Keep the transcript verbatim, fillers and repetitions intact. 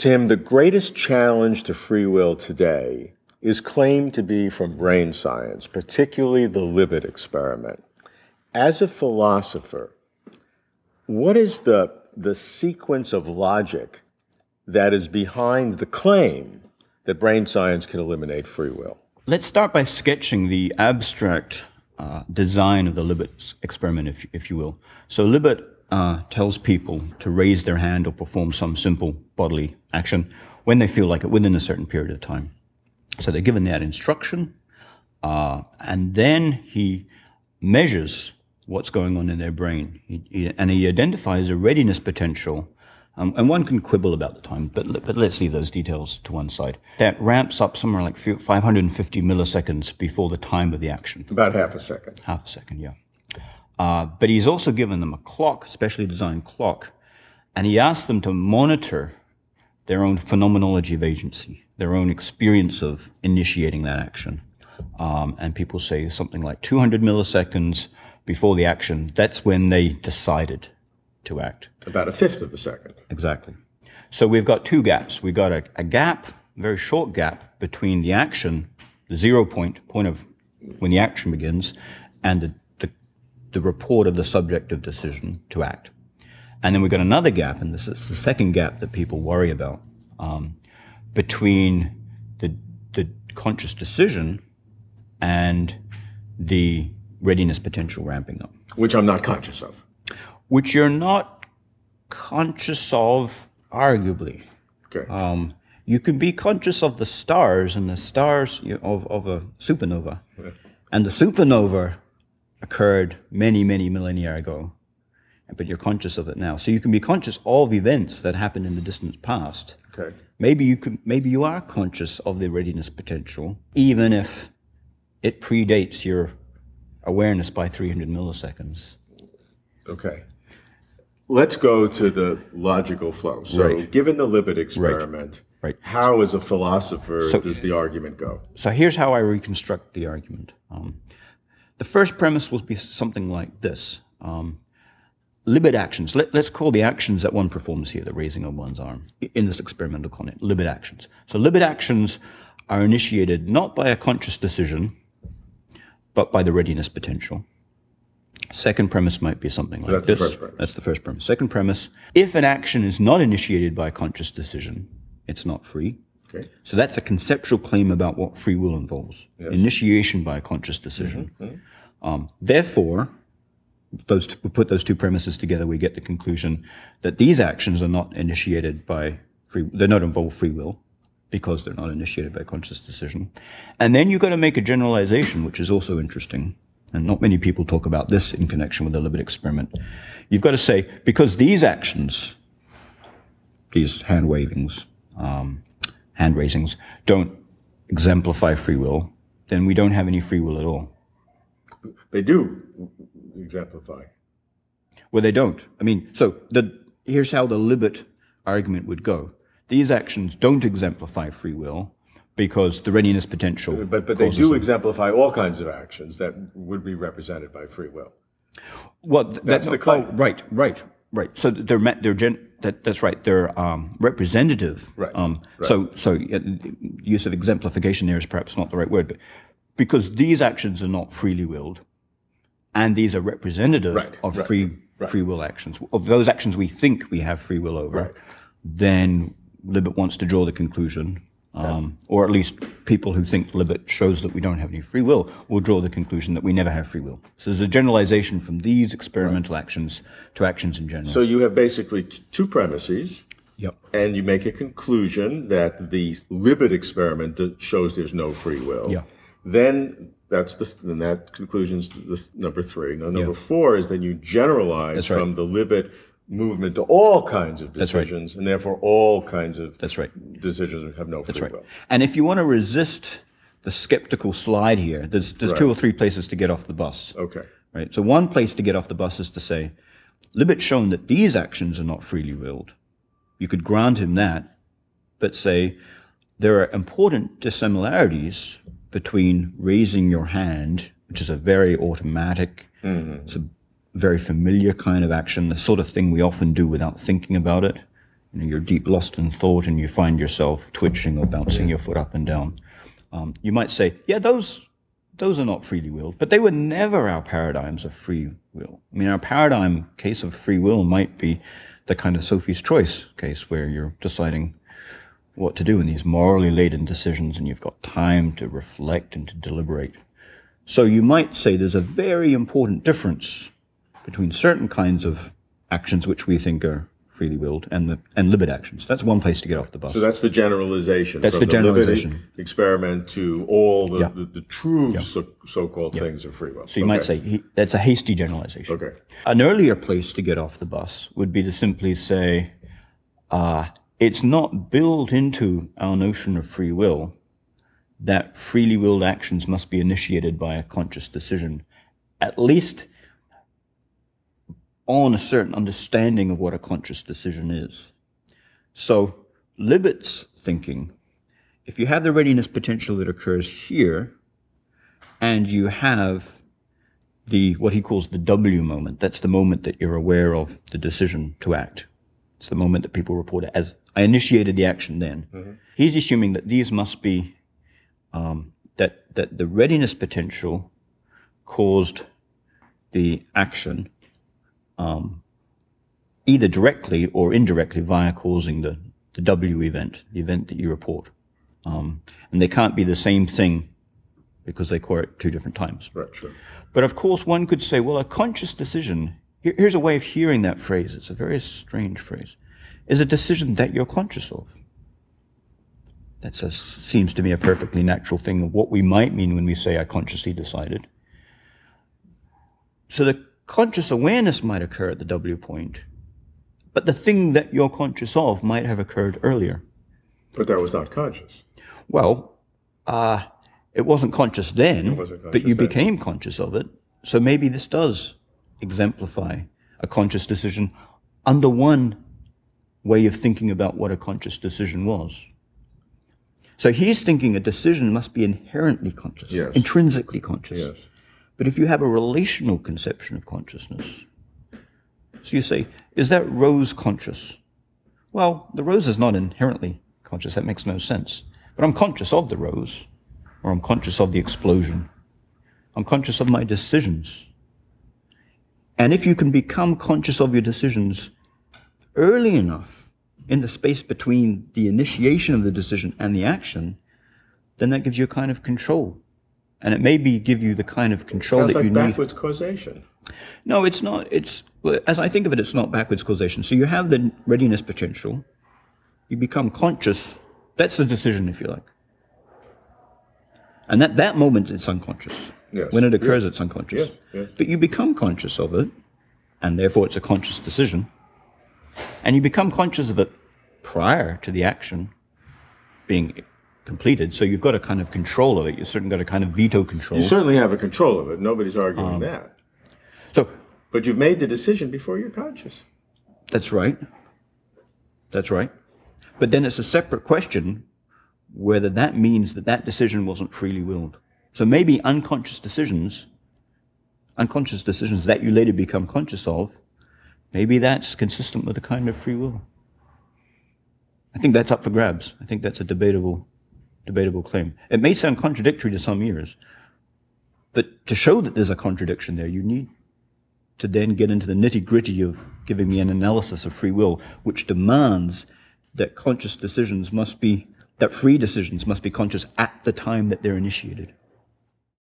Tim, the greatest challenge to free will today is claimed to be from brain science, particularly the Libet experiment. As a philosopher, what is the, the sequence of logic that is behind the claim that brain science can eliminate free will? Let's start by sketching the abstract uh, design of the Libet experiment, if, if you will. So Libet uh, tells people to raise their hand or perform some simple bodily action when they feel like it within a certain period of time. So they're given that instruction, uh, and then he measures what's going on in their brain, he, he, and he identifies a readiness potential. Um, and one can quibble about the time, but, but let's leave those details to one side. That ramps up somewhere like five hundred fifty milliseconds before the time of the action. About half a second. Half a second, yeah. Uh, but he's also given them a clock, specially designed clock, and he asks them to monitor their own phenomenology of agency, their own experience of initiating that action. Um, and people say something like two hundred milliseconds before the action, that's when they decided to act. About a fifth of a second. Exactly. So we've got two gaps. We've got a, a gap, a very short gap, between the action, the zero point, point of when the action begins, and the, the, the report of the subjective decision to act. And then we've got another gap, and this is the second gap that people worry about, um, between the, the conscious decision and the readiness potential ramping up. Which I'm not conscious of. Which you're not conscious of, arguably. Okay. Um, you can be conscious of the stars and the stars you know, of, of a supernova. Yeah. And the supernova occurred many, many millennia ago, but you're conscious of it now. So you can be conscious of events that happened in the distant past. Okay. Maybe you could, maybe you are conscious of the readiness potential, even if it predates your awareness by three hundred milliseconds. Okay. Let's go to the logical flow. So right. Given the Libet experiment, right. Right. How as a philosopher so, does the argument go? So here's how I reconstruct the argument. Um, the first premise will be something like this. Um, Libet actions, let, let's call the actions that one performs here, the raising of one's arm, in this experimental context, Libet actions. So Libet actions are initiated not by a conscious decision, but by the readiness potential. Second premise might be something like this. That's the first premise. That's the first premise. Second premise, if an action is not initiated by a conscious decision, it's not free. Okay. So that's a conceptual claim about what free will involves. Yes. Initiation by a conscious decision. Mm-hmm. Um, therefore, those two, we put those two premises together, we get the conclusion that these actions are not initiated by free, they don't involve free will because they're not initiated by a conscious decision. And then you've got to make a generalization, which is also interesting. And not many people talk about this in connection with the Libet experiment. You've got to say, because these actions, these hand wavings, um, hand raisings, don't exemplify free will, then we don't have any free will at all. They do exemplify. Well, they don't. I mean, so the, here's how the Libet argument would go. These actions don't exemplify free will, because the readiness potential... But, but they do them. exemplify all kinds of actions that would be represented by free will. Well, th that's, that's the claim. Oh, right, right, right. So they're, they're gen that, that's right, they're um, representative. Right, um, right. So, so uh, use of exemplification there is perhaps not the right word, but because these actions are not freely willed, and these are representative right, of right, free, right. free will actions, of those actions we think we have free will over, right. Then Libet wants to draw the conclusion... Um, or at least people who think Libet shows that we don't have any free will will draw the conclusion that we never have free will. So there's a generalization from these experimental right. actions to actions in general. So you have basically t two premises, yep. and you make a conclusion that the Libet experiment shows there's no free will. Yeah. Then that's the then that conclusion's the th number three. Now number yeah. four is then you generalize that's from right. the Libet movement to all kinds of decisions, right. and therefore all kinds of That's right. decisions have no free That's right. will. And if you want to resist the skeptical slide here, there's, there's right. two or three places to get off the bus. Okay. Right. So one place to get off the bus is to say, Libet's shown that these actions are not freely willed. You could grant him that, but say there are important dissimilarities between raising your hand, which is a very automatic, mm-hmm. very familiar kind of action, the sort of thing we often do without thinking about it, you know, you're deep lost in thought and you find yourself twitching or bouncing your foot up and down. Um, you might say, yeah, those, those are not freely willed, but they were never our paradigms of free will. I mean, our paradigm case of free will might be the kind of Sophie's choice case where you're deciding what to do in these morally laden decisions and you've got time to reflect and to deliberate. So you might say there's a very important difference between certain kinds of actions which we think are freely willed and the and Libet actions. That's one place to get off the bus. So that's the generalization. That's from the, the generalization Libet experiment to all the, yeah. the, the true yeah. so, so-called yeah. things of free will. So you okay. might say he, that's a hasty generalization. Okay. An earlier place to get off the bus would be to simply say, uh, it's not built into our notion of free will that freely willed actions must be initiated by a conscious decision, at least on a certain understanding of what a conscious decision is. So Libet's thinking, if you have the readiness potential that occurs here, and you have the what he calls the W moment, that's the moment that you're aware of the decision to act. It's the moment that people report it as, I initiated the action then. Mm-hmm. He's assuming that these must be, um, that, that the readiness potential caused the action, Um, either directly or indirectly via causing the, the W event, the event that you report. Um, and they can't be the same thing because they occur at two different times. Right, sure. But of course one could say, well, a conscious decision, here, here's a way of hearing that phrase, it's a very strange phrase, is a decision that you're conscious of. That seems to me a perfectly natural thing of what we might mean when we say I consciously decided. So the conscious awareness might occur at the W point, but the thing that you're conscious of might have occurred earlier. But that was not conscious. Well, uh, it wasn't conscious then, wasn't conscious but you then. became conscious of it. So maybe this does exemplify a conscious decision under one way of thinking about what a conscious decision was. So he's thinking a decision must be inherently conscious, yes. intrinsically conscious. Yes. But if you have a relational conception of consciousness, so you say, is that rose conscious? Well, the rose is not inherently conscious, that makes no sense. But I'm conscious of the rose, or I'm conscious of the explosion. I'm conscious of my decisions. And if you can become conscious of your decisions early enough in the space between the initiation of the decision and the action, then that gives you a kind of control. And it maybe give you the kind of control that you need. Sounds like backwards causation. No, it's not. It's, as I think of it, it's not backwards causation. So you have the readiness potential. You become conscious. That's the decision, if you like. And at that moment, it's unconscious. Yes. When it occurs, yes. it's unconscious. Yes. Yes. But you become conscious of it, and therefore it's a conscious decision. And you become conscious of it prior to the action being completed, so you've got a kind of control of it. You've certainly got a kind of veto control. You certainly have a control of it. Nobody's arguing um, that. So, but you've made the decision before you're conscious. That's right. That's right. But then it's a separate question whether that means that that decision wasn't freely willed. So maybe unconscious decisions, unconscious decisions that you later become conscious of, maybe that's consistent with a kind of free will. I think that's up for grabs. I think that's a debatable debatable claim. It may sound contradictory to some ears, but to show that there's a contradiction there, you need to then get into the nitty-gritty of giving me an analysis of free will, which demands that conscious decisions must be, that free decisions must be conscious at the time that they're initiated.